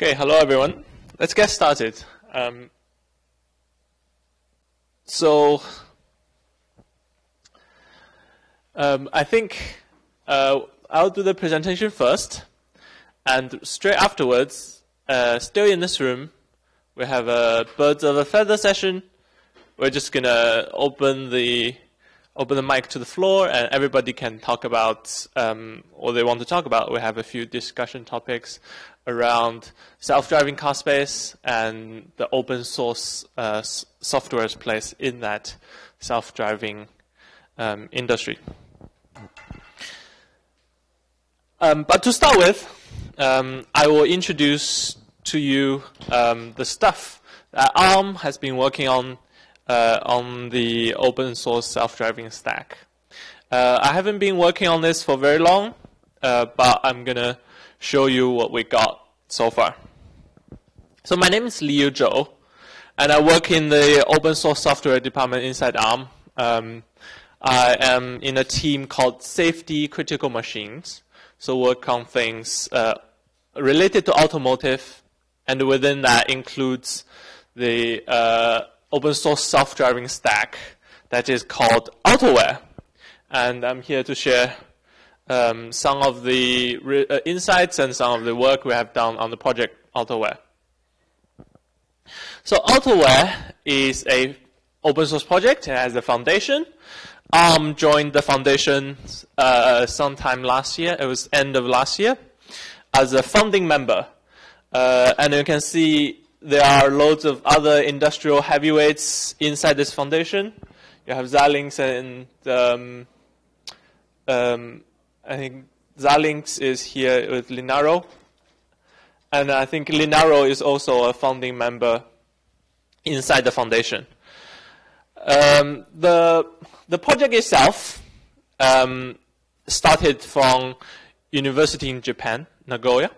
Okay, hello everyone. Let's get started. I think I'll do the presentation first, and straight afterwards, still in this room, we have a birds of a feather session. We're just gonna open the mic to the floor, and everybody can talk about what they want to talk about. We have a few discussion topics around self-driving car space and the open source software's place in that self-driving industry. But to start with, I will introduce to you the stuff that ARM has been working on the open source self-driving stack. I haven't been working on this for very long, but I'm gonna show you what we got so far. So my name is Liu Zhou, and I work in the open source software department inside ARM. I am in a team called Safety Critical Machines, so work on things related to automotive, and within that includes the open source self-driving stack that is called Autoware. And I'm here to share some of the insights and some of the work we have done on the project Autoware. So Autoware is an open source project. It has a foundation. ARM joined the foundation sometime last year. It was end of last year as a founding member. And you can see there are loads of other industrial heavyweights inside this foundation. You have Xilinx and I think Xilinx is here with Linaro. And I think Linaro is also a founding member inside the foundation. The project itself started from university in Japan, Nagoya.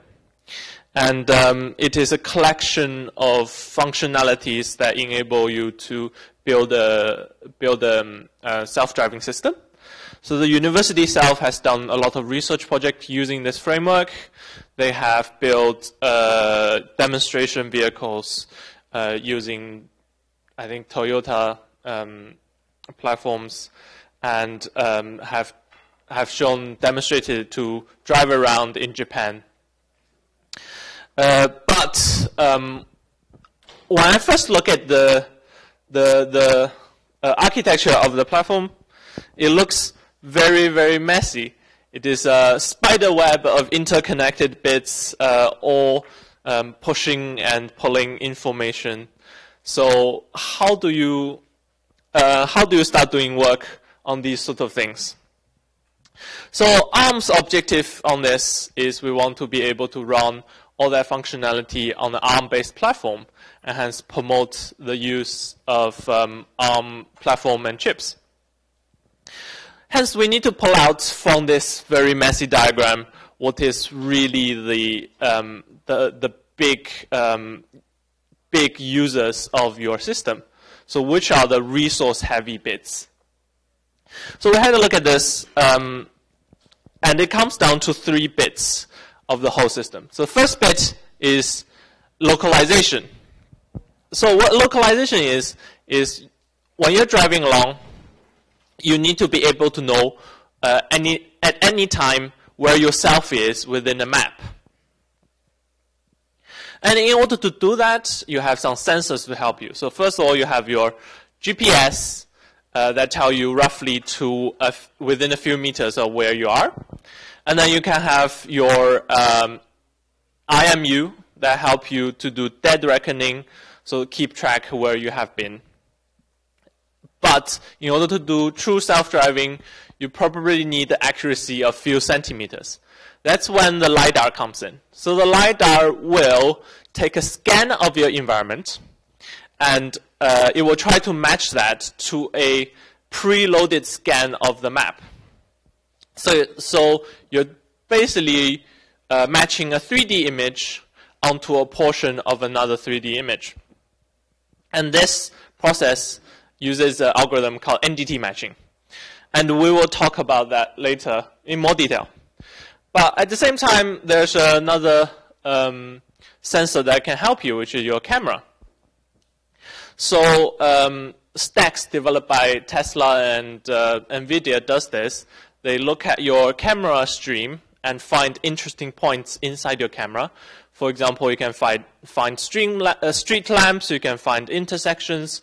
And it is a collection of functionalities that enable you to build a self-driving system. So the university itself has done a lot of research projects using this framework. They have built demonstration vehicles using, I think, Toyota platforms, and have shown, demonstrated to drive around in Japan. When I first look at the architecture of the platform, it looks very, very messy. It is a spider web of interconnected bits, all pushing and pulling information. So how do you start doing work on these sort of things? So ARM's objective on this is we want to be able to run all that functionality on the ARM-based platform, and hence promote the use of ARM platform and chips. Hence, we need to pull out from this very messy diagram what is really the big users of your system. So, which are the resource-heavy bits? So, we had a look at this, and it comes down to 3 bits of the whole system. So first bit is localization. So what localization is when you're driving along, you need to be able to know at any time where yourself is within a map. And in order to do that, you have some sensors to help you. So first of all, you have your GPS that tell you roughly to within a few meters of where you are. And then you can have your IMU that help you to do dead reckoning, so keep track where you have been. But in order to do true self-driving, you probably need the accuracy of few centimeters. That's when the LiDAR comes in. So the LiDAR will take a scan of your environment, and it will try to match that to a preloaded scan of the map. So you're basically matching a 3D image onto a portion of another 3D image. And this process uses an algorithm called NDT matching. And we will talk about that later in more detail. But at the same time, there's another sensor that can help you, which is your camera. So stacks developed by Tesla and NVIDIA does this. They look at your camera stream and find interesting points inside your camera. For example, you can find street lamps, you can find intersections,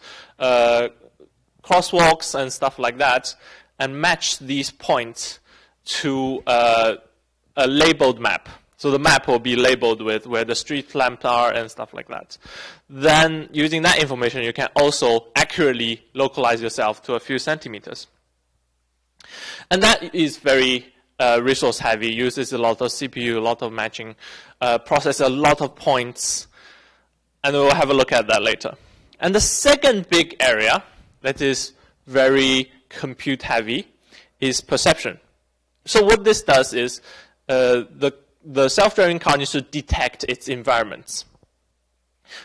crosswalks, and stuff like that, and match these points to a labeled map. So the map will be labeled with where the street lamps are and stuff like that. Then, using that information, you can also accurately localize yourself to a few centimeters. And that is very resource heavy, uses a lot of CPU, a lot of matching, process a lot of points, and we'll have a look at that later. And the second big area that is very compute heavy is perception. So what this does is the self-driving car needs to detect its environments.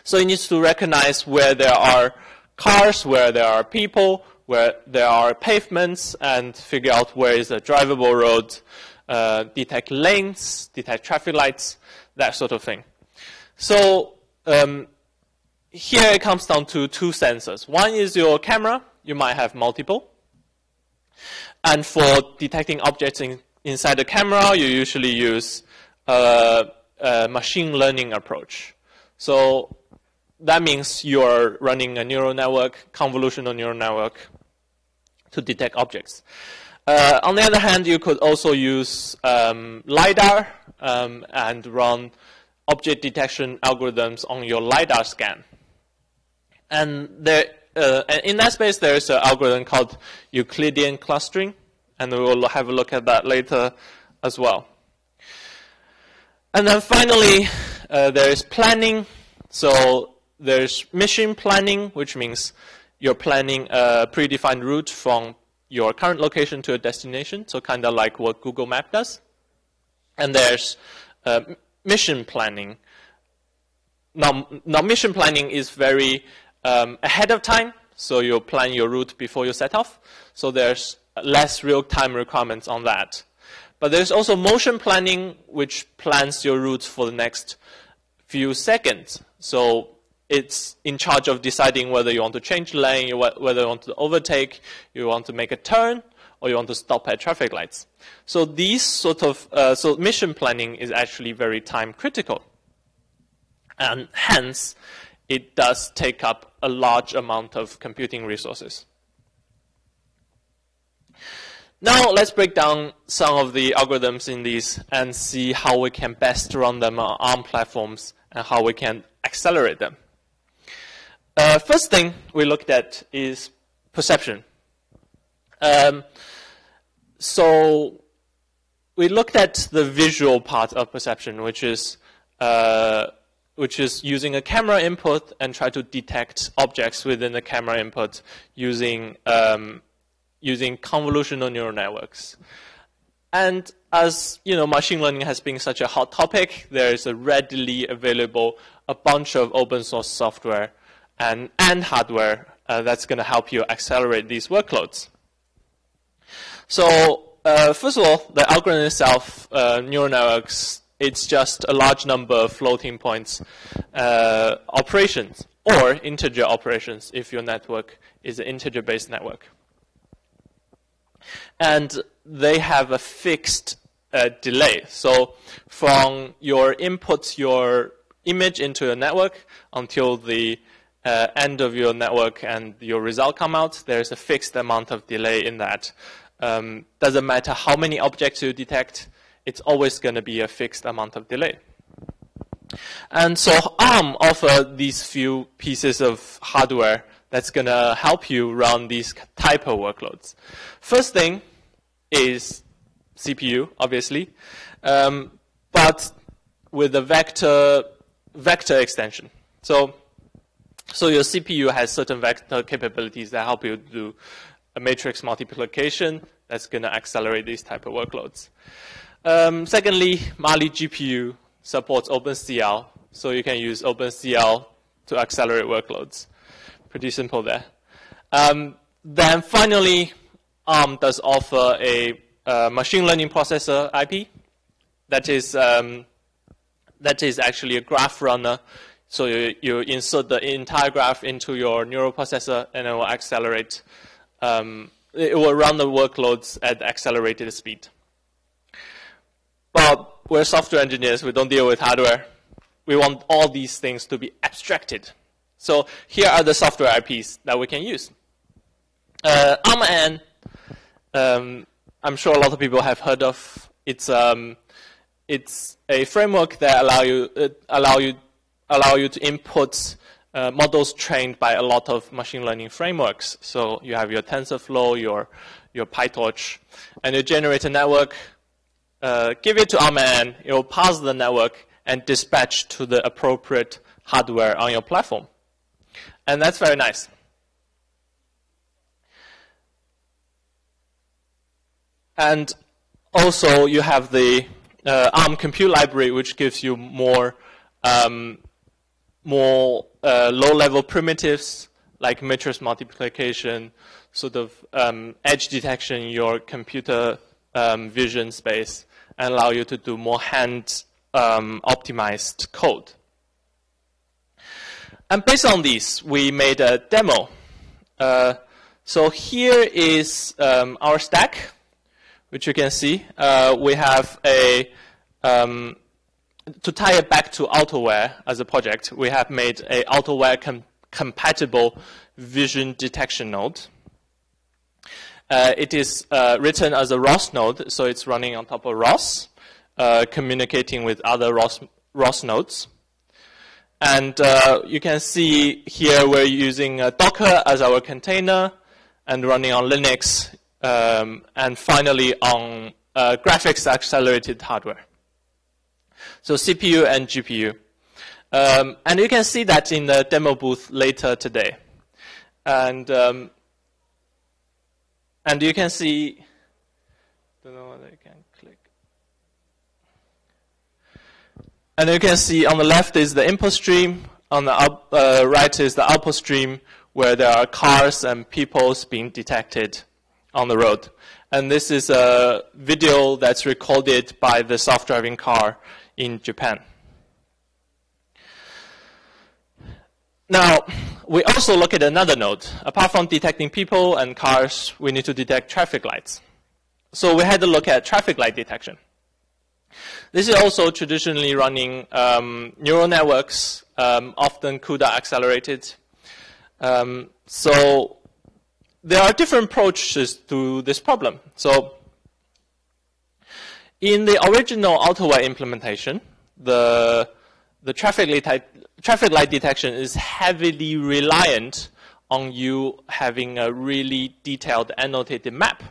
So it needs to recognize where there are cars, where there are people, where there are pavements, and figure out where is a drivable road, detect lanes, detect traffic lights, that sort of thing. So here it comes down to two sensors. One is your camera. You might have multiple. And for detecting objects inside the camera, you usually use a machine learning approach. So that means you're running a neural network, convolutional neural network, to detect objects. On the other hand, you could also use LiDAR and run object detection algorithms on your LiDAR scan. And in that space, there is an algorithm called Euclidean clustering, and we will have a look at that later as well. And then finally, there is planning. So there's mission planning, which means you're planning a predefined route from your current location to a destination, so kind of like what Google Maps does. And there's mission planning. Now, mission planning is very ahead of time, so you'll plan your route before you set off, so there's less real-time requirements on that. But there's also motion planning, which plans your route for the next few seconds. So it's in charge of deciding whether you want to change lane, whether you want to overtake, you want to make a turn, or you want to stop at traffic lights. So these sort of so mission planning is actually very time critical, and hence it does take up a large amount of computing resources. Now let's break down some of the algorithms in these and see how we can best run them on ARM platforms and how we can accelerate them. First thing we looked at is perception. So we looked at the visual part of perception, which is using a camera input and try to detect objects within the camera input using using convolutional neural networks. And as you know, machine learning has been such a hot topic, there is a readily available a bunch of open source software and hardware that's going to help you accelerate these workloads. So first of all, the algorithm itself, neural networks, it's just a large number of floating points operations, or integer operations if your network is an integer-based network. And they have a fixed delay. So from your input, your image into your network, until the end of your network and your result come out, there is a fixed amount of delay in that. Doesn't matter how many objects you detect, it's always going to be a fixed amount of delay. And so ARM offers these few pieces of hardware that's going to help you run these type of workloads. First thing is CPU, obviously, but with a vector extension. So your CPU has certain vector capabilities that help you do a matrix multiplication that's going to accelerate these type of workloads. Secondly, Mali GPU supports OpenCL, so you can use OpenCL to accelerate workloads. Pretty simple there. Then finally, ARM does offer a machine learning processor IP that is that is actually a graph runner. So you insert the entire graph into your neural processor, and it will accelerate. It will run the workloads at accelerated speed. But we're software engineers. We don't deal with hardware. We want all these things to be abstracted. So here are the software IPs that we can use. ARM, I'm sure a lot of people have heard of. It's a framework that allow you to input models trained by a lot of machine learning frameworks. So you have your TensorFlow, your PyTorch, and you generate a network. Give it to ARM, it will parse the network and dispatch to the appropriate hardware on your platform. And that's very nice. And also you have the ARM compute library, which gives you more low-level primitives like matrix multiplication, sort of edge detection in your computer vision space, and allow you to do more hand-optimized code. And based on these, we made a demo. So here is our stack, which you can see. We have a, to tie it back to Autoware as a project, we have made a Autoware compatible vision detection node. It is written as a ROS node, so it's running on top of ROS, communicating with other ROS nodes. And you can see here we're using Docker as our container and running on Linux. And finally on graphics accelerated hardware. So CPU and GPU. And you can see that in the demo booth later today. And you can see, don't know whether you can click. And you can see on the left is the input stream, on the right is the output stream where there are cars and people being detected on the road. And this is a video that's recorded by the self-driving car in Japan. Now, we also look at another node. Apart from detecting people and cars, we need to detect traffic lights. So we had a look at traffic light detection. This is also traditionally running neural networks, often CUDA accelerated. So there are different approaches to this problem. So in the original Autoware implementation, the traffic light detection is heavily reliant on you having a really detailed annotated map.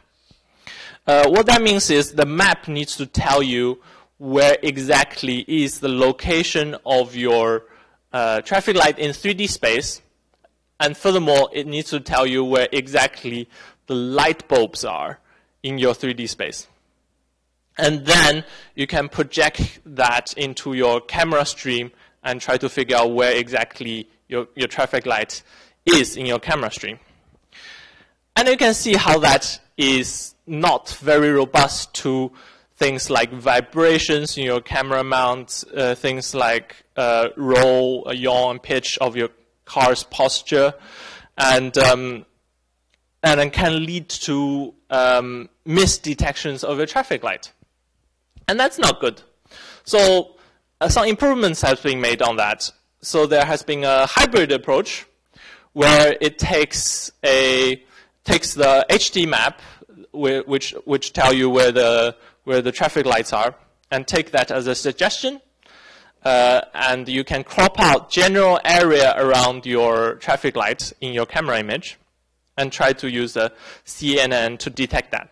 What that means is the map needs to tell you where exactly is the location of your traffic light in 3D space. And furthermore, it needs to tell you where exactly the light bulbs are in your 3D space. And then you can project that into your camera stream and try to figure out where exactly your traffic light is in your camera stream. And you can see how that is not very robust to things like vibrations in your camera mount, things like roll, yaw, and pitch of your car's posture, and then can lead to misdetections of your traffic light. And that's not good. So some improvements have been made on that. So there has been a hybrid approach where it takes the HD map, which tell you where the traffic lights are, and take that as a suggestion. And you can crop out general area around your traffic light in your camera image and try to use a CNN to detect that.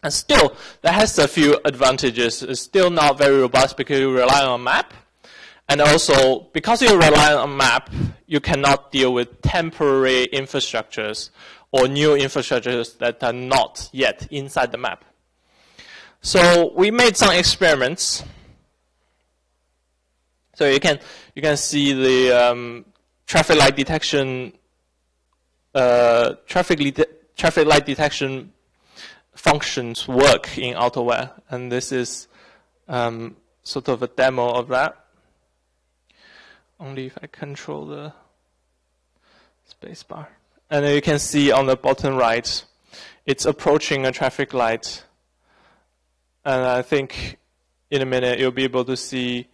And still, that has a few advantages. It's still not very robust because you rely on map. And also, because you rely on map, you cannot deal with temporary infrastructures or new infrastructures that are not yet inside the map. So we made some experiments. So you can see the traffic light detection traffic light detection functions work in Autoware, and this is sort of a demo of that. Only if I control the spacebar. And you can see on the bottom right, it's approaching a traffic light. And I think in a minute you'll be able to see,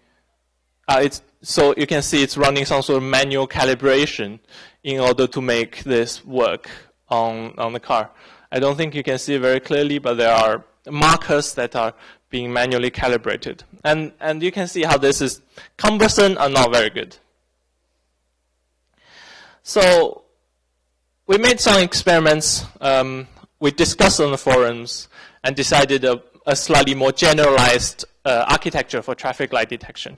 so you can see it's running some sort of manual calibration in order to make this work on the car. I don't think you can see it very clearly, but there are markers that are being manually calibrated. And you can see how this is cumbersome and not very good. So we made some experiments. We discussed on the forums and decided a slightly more generalized architecture for traffic light detection.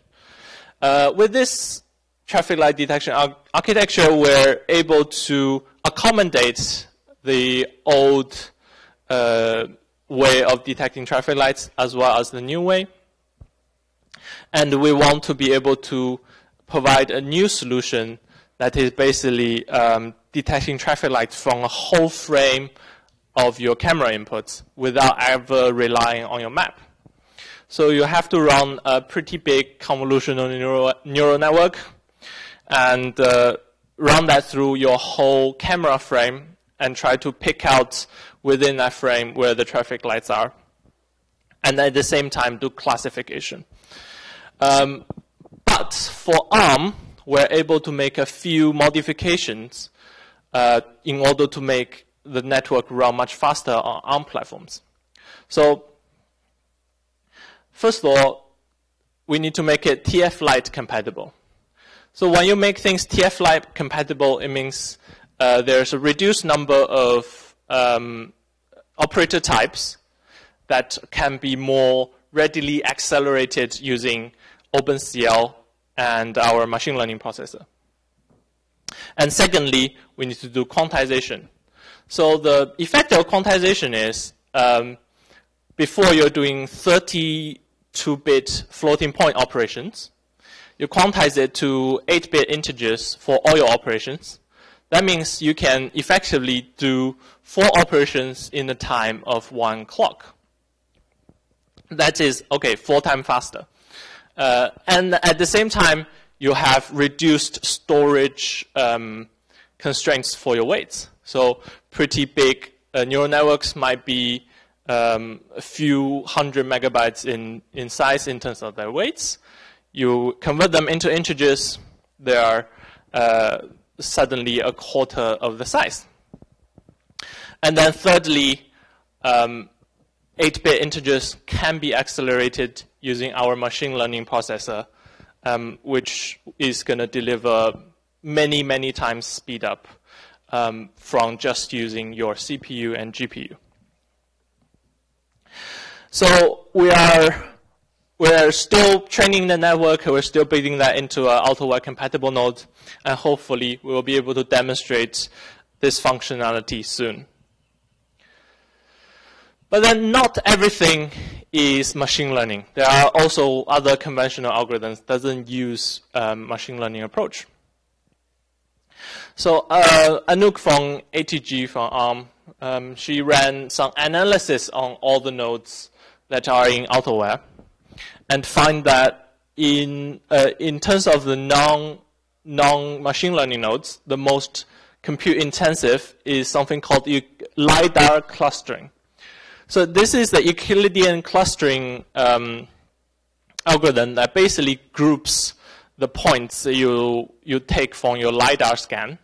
With this traffic light detection architecture, we're able to accommodate the old way of detecting traffic lights as well as the new way. And we want to be able to provide a new solution that is basically detecting traffic lights from a whole frame of your camera inputs without ever relying on your map. So you have to run a pretty big convolutional neural network and run that through your whole camera frame and try to pick out within that frame where the traffic lights are, and at the same time do classification. But for ARM, we're able to make a few modifications in order to make the network run much faster on ARM platforms. So first of all, we need to make it TF Lite compatible. So when you make things TF Lite compatible, it means there's a reduced number of operator types that can be more readily accelerated using OpenCL and our machine learning processor. And secondly, we need to do quantization. So the effect of quantization is before you're doing 32-bit floating-point operations, you quantize it to 8-bit integers for all your operations. That means you can effectively do 4 operations in the time of 1 clock. That is, okay, 4 times faster. And at the same time, you have reduced storage constraints for your weights. So pretty big neural networks might be a few hundred megabytes in size in terms of their weights. You convert them into integers, they are suddenly a quarter of the size. And then thirdly, 8-bit integers can be accelerated using our machine learning processor, which is going to deliver many, many times speed up from just using your CPU and GPU. So we're still training the network, we're still building that into an Autoware compatible node, and hopefully we will be able to demonstrate this functionality soon. But then not everything is machine learning. There are also other conventional algorithms that doesn't use machine learning approach. So Anouk from ATG from ARM, she ran some analysis on all the nodes that are in Autoware and find that in terms of the non-machine learning nodes, the most compute intensive is something called LiDAR clustering. So this is the Euclidean clustering algorithm that basically groups the points you take from your LiDAR scan.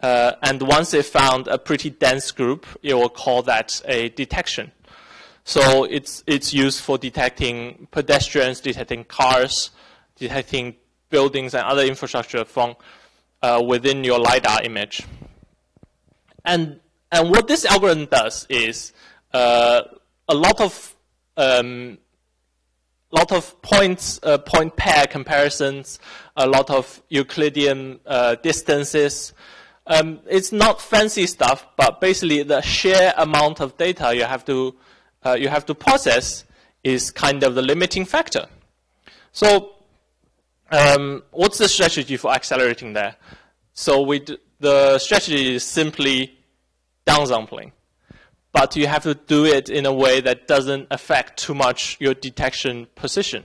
And once it found a pretty dense group, it will call that a detection. So it's used for detecting pedestrians, detecting cars, detecting buildings and other infrastructure from within your LiDAR image. And what this algorithm does is a lot of points, point pair comparisons, a lot of Euclidean distances. It's not fancy stuff, but basically the sheer amount of data you have to process is kind of the limiting factor. So, what's the strategy for accelerating there? So the strategy is simply downsampling, but you have to do it in a way that doesn't affect too much your detection precision.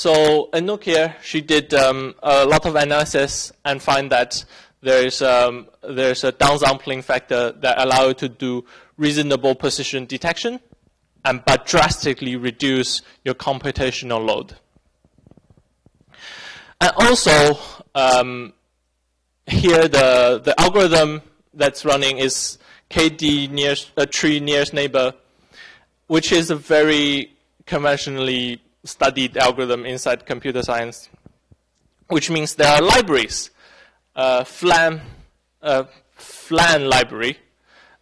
So Anouk here, she did a lot of analysis and find that there's a downsampling factor that allow you to do reasonable precision detection, and but drastically reduce your computational load. And also here the algorithm that's running is KD nearest, tree nearest neighbor, which is a very conventionally studied algorithm inside computer science, which means there are libraries, FLANN library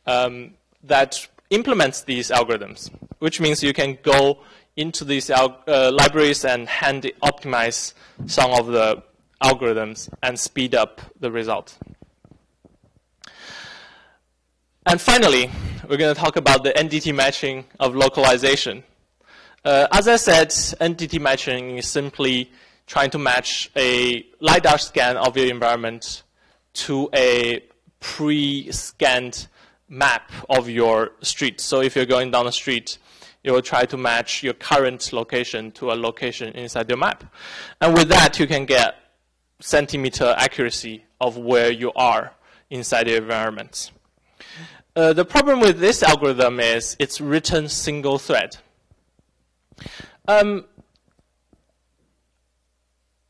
that implements these algorithms, which means you can go into these libraries and hand optimize some of the algorithms and speed up the result. And finally, we're going to talk about the NDT matching of localization. As I said, NDT matching is simply trying to match a LiDAR scan of your environment to a pre-scanned map of your street. So if you're going down the street, it will try to match your current location to a location inside your map. And with that, you can get centimeter accuracy of where you are inside your environment. The problem with this algorithm is it's written single thread.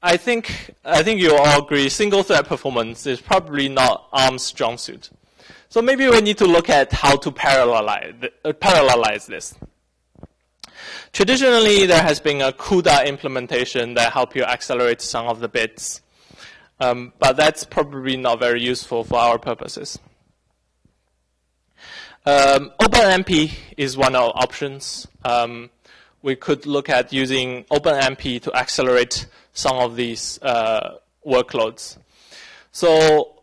I think you all agree single thread performance is probably not ARM's strong suit. So maybe we need to look at how to parallelize this. Traditionally, there has been a CUDA implementation that helps you accelerate some of the bits, but that's probably not very useful for our purposes. OpenMP is one of our options. We could look at using OpenMP to accelerate some of these workloads. So,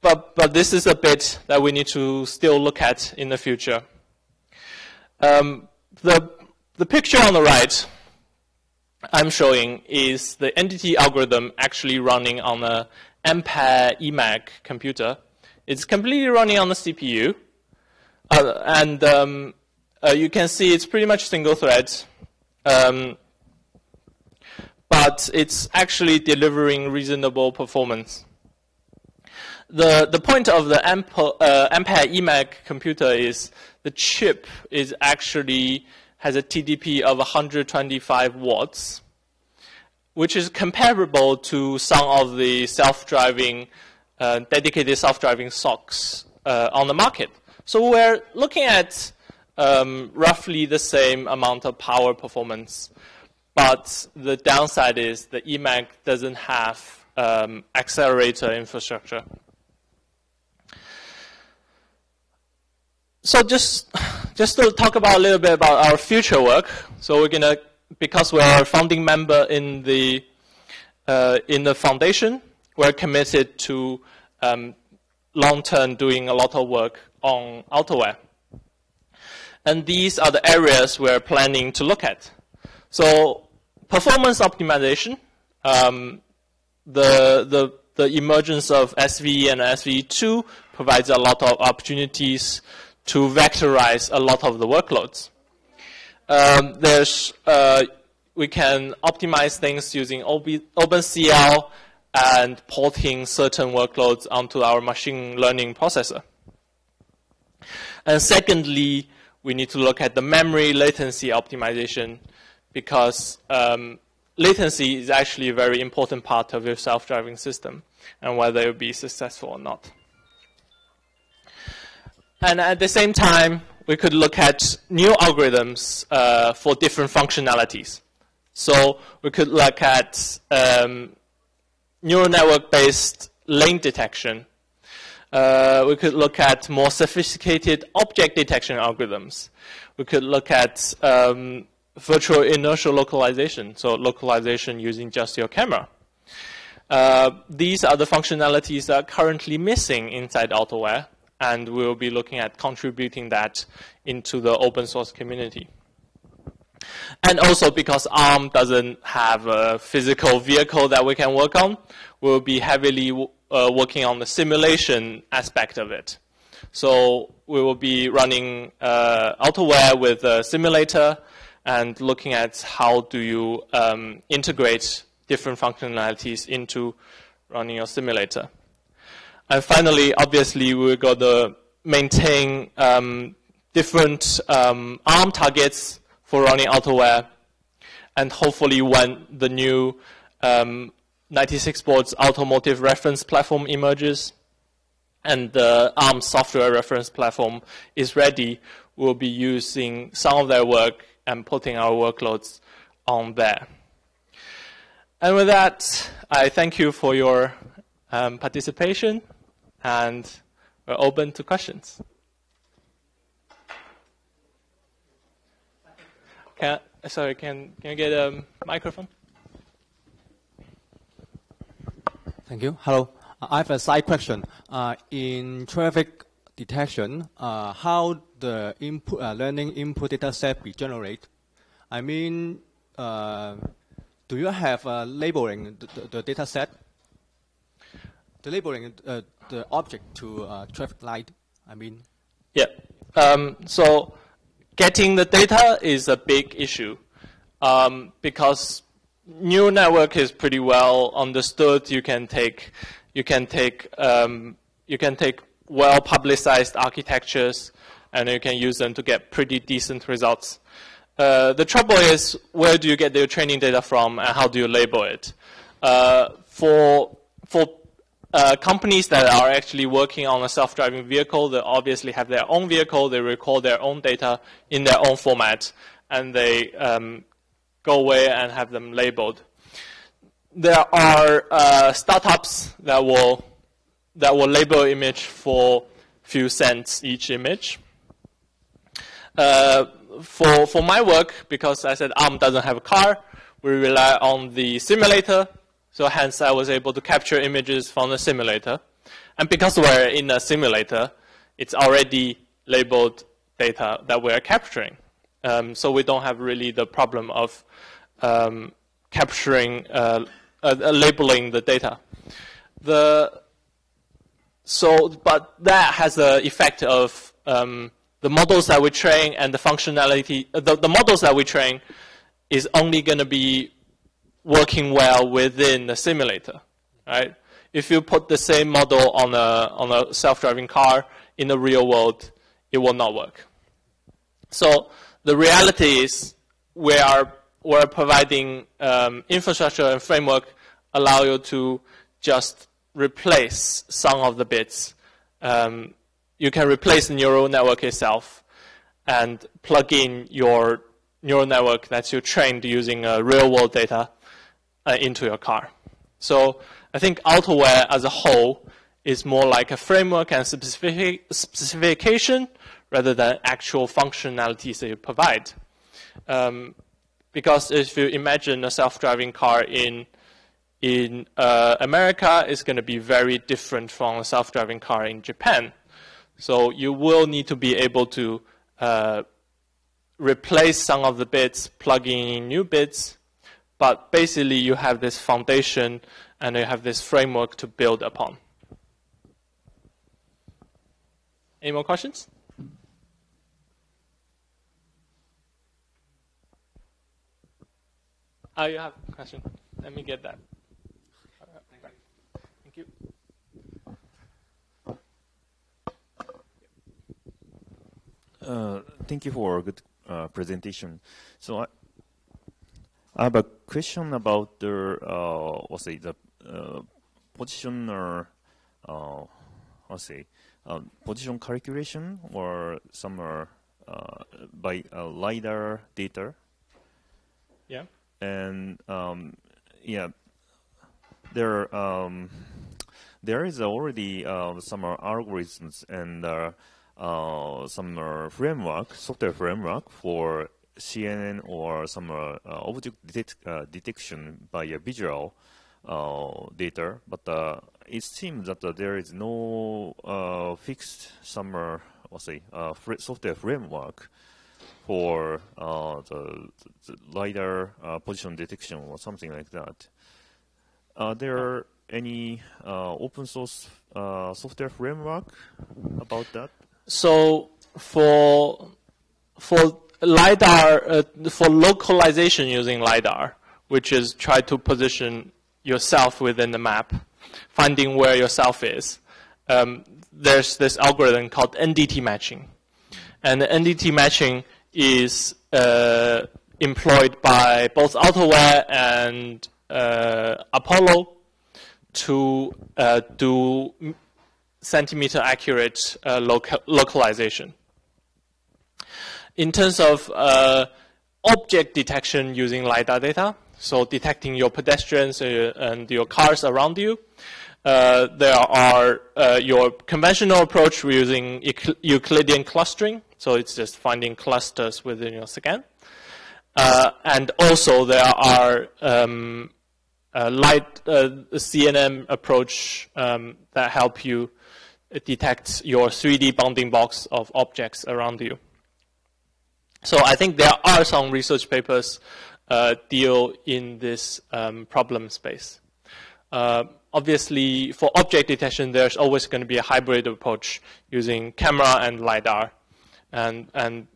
but this is a bit that we need to still look at in the future. The picture on the right I'm showing is the NDT algorithm actually running on a Ampere eMAG computer. It's completely running on the CPU, you can see it's pretty much single thread, but it's actually delivering reasonable performance. The point of the Ampere eMAG computer is the chip is actually has a TDP of 125 watts, which is comparable to some of the self-driving, dedicated self-driving SOCs on the market. So we're looking at roughly the same amount of power performance, but the downside is the eMAG doesn't have accelerator infrastructure. So just to talk about a little bit about our future work. So we're gonna, because we're a founding member in the foundation, we're committed to long-term doing a lot of work on Autoware. And these are the areas we're planning to look at. So performance optimization, the emergence of SVE and SVE2 provides a lot of opportunities to vectorize a lot of the workloads. We can optimize things using OpenCL and porting certain workloads onto our machine learning processor. And secondly, we need to look at the memory latency optimization, because latency is actually a very important part of your self-driving system and whether it will be successful or not. And at the same time, we could look at new algorithms for different functionalities. So we could look at neural network-based lane detection. We could look at more sophisticated object detection algorithms. We could look at virtual inertial localization, so localization using just your camera. These are the functionalities that are currently missing inside Autoware, and we'll be looking at contributing that into the open source community. And also, because ARM doesn't have a physical vehicle that we can work on, we'll be heavily working on the simulation aspect of it. So we will be running Autoware with a simulator, and looking at how do you integrate different functionalities into running your simulator. And finally, obviously, we've got to maintain different ARM targets for running AutoWare. And hopefully when the new 96 boards automotive reference platform emerges and the ARM software reference platform is ready, we'll be using some of their work and putting our workloads on there. And with that, I thank you for your participation, and we're open to questions. Sorry, can you get a microphone? Thank you. Hello. I have a side question. In traffic detection, how the input, learning input data set be generated? I mean, do you have labeling the data set? The labeling the object to traffic light, I mean. Yeah. So getting the data is a big issue because neural network is pretty well understood. You can take well-publicized architectures, and you can use them to get pretty decent results. The trouble is, where do you get your training data from, and how do you label it? For companies that are actually working on a self-driving vehicle, they obviously have their own vehicle, they record their own data in their own format, and they go away and have them labeled. There are startups that will label image for few cents each image. For my work, because I said ARM doesn't have a car, we rely on the simulator. So hence, I was able to capture images from the simulator. And because we're in a simulator, it's already labeled data that we're capturing. So we don't have really the problem of capturing, labeling the data. But that has the effect of the models that we train and the functionality. The models that we train is only going to be working well within the simulator, right? If you put the same model on a self-driving car in the real world, it will not work. So the reality is we're providing infrastructure and framework allow you to just replace some of the bits. You can replace the neural network itself and plug in your neural network that you trained using real-world data into your car. So I think AutoWare as a whole is more like a framework and specification rather than actual functionalities that you provide. Because if you imagine a self-driving car in America, it's going to be very different from a self-driving car in Japan. So you will need to be able to replace some of the bits, plug in new bits. But basically, you have this foundation and you have this framework to build upon. Any more questions? Oh, you have a question. Let me get that. Thank you. Thank you for a good presentation. So I have a question about the position calculation or some by LiDAR data. Yeah. And yeah, there is already some algorithms and some software framework for CNN or some object detection by visual data, but it seems that there is no fixed summer software framework for the LiDAR position detection or something like that. Are there any open source software framework about that? So for LiDAR for localization using LiDAR, which is try to position yourself within the map, finding where yourself is. There's this algorithm called NDT matching. And the NDT matching is employed by both Autoware and Apollo to do centimeter accurate localization. In terms of object detection using LiDAR data, so detecting your pedestrians and your cars around you, there are your conventional approach using Euclidean clustering, so it's just finding clusters within your scan. And also there are CNN approach that help you detect your 3D bounding box of objects around you. So I think there are some research papers deal in this problem space. Obviously, for object detection, there's always going to be a hybrid approach using camera and LiDAR, and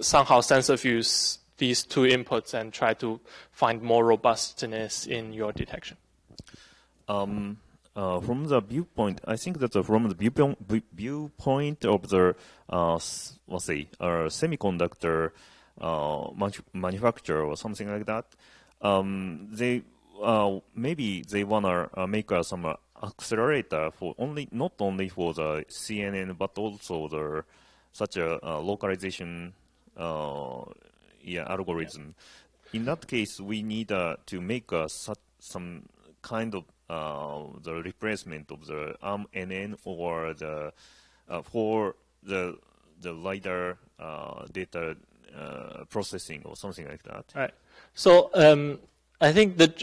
somehow sensor fuse these two inputs and try to find more robustness in your detection. From the viewpoint, I think that from the viewpoint of the let's say semiconductor manufacturer or something like that, they maybe they wanna make some accelerator for not only for the CNN but also the such a localization algorithm. Yeah. In that case, we need to make some kind of the replacement of the ARM NN or the for the LiDAR data processing or something like that. Right. So I think that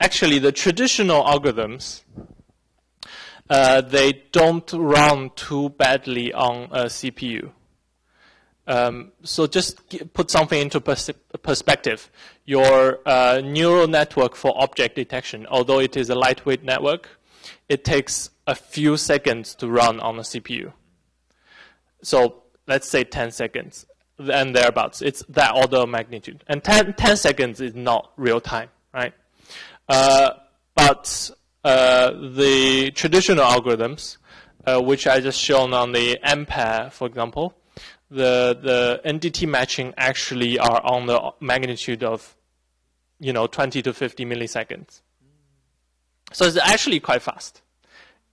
actually the traditional algorithms they don't run too badly on a CPU. So just put something into perspective. Your neural network for object detection, although it is a lightweight network, it takes a few seconds to run on a CPU. So let's say 10 seconds and thereabouts. It's that order of magnitude. And 10 seconds is not real time, right? But the traditional algorithms, which I just shown on the Ampere, for example, the NDT matching actually are on the magnitude of, 20 to 50 milliseconds. So it's actually quite fast.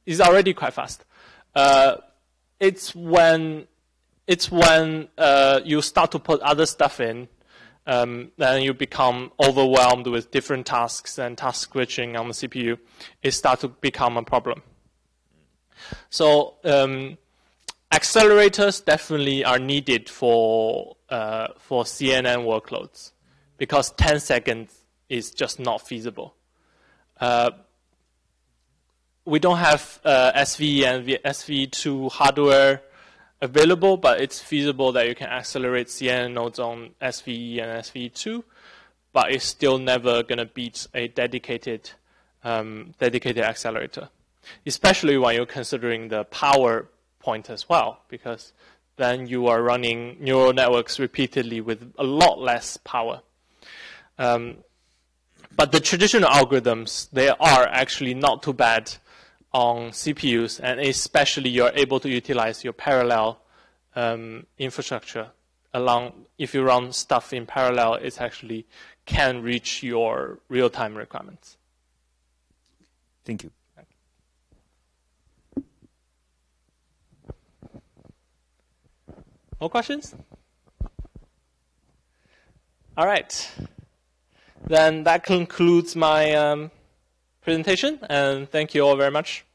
It's already quite fast. It's when you start to put other stuff in, then you become overwhelmed with different tasks and task switching on the CPU. It starts to become a problem. So, accelerators definitely are needed for CNN workloads because 10 seconds is just not feasible. We don't have SVE and SVE2 hardware available, but it's feasible that you can accelerate CNN nodes on SVE and SVE2, but it's still never going to beat a dedicated, dedicated accelerator, especially when you're considering the power point as well, because then you are running neural networks repeatedly with a lot less power. But the traditional algorithms, they are actually not too bad on CPUs, and especially you're able to utilize your parallel infrastructure. If you run stuff in parallel, it actually can reach your real-time requirements. Thank you. More questions? All right. Then that concludes my presentation, and thank you all very much.